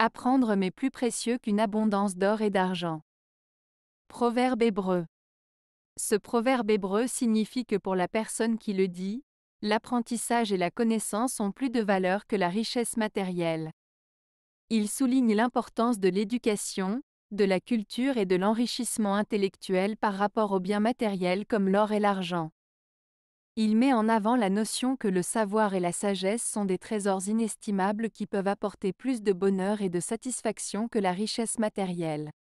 Apprendre m'est plus précieux qu'une abondance d'or et d'argent. Proverbe hébreu. Ce proverbe hébreu signifie que pour la personne qui le dit, l'apprentissage et la connaissance ont plus de valeur que la richesse matérielle. Il souligne l'importance de l'éducation, de la culture et de l'enrichissement intellectuel par rapport aux biens matériels comme l'or et l'argent. Il met en avant la notion que le savoir et la sagesse sont des trésors inestimables qui peuvent apporter plus de bonheur et de satisfaction que la richesse matérielle.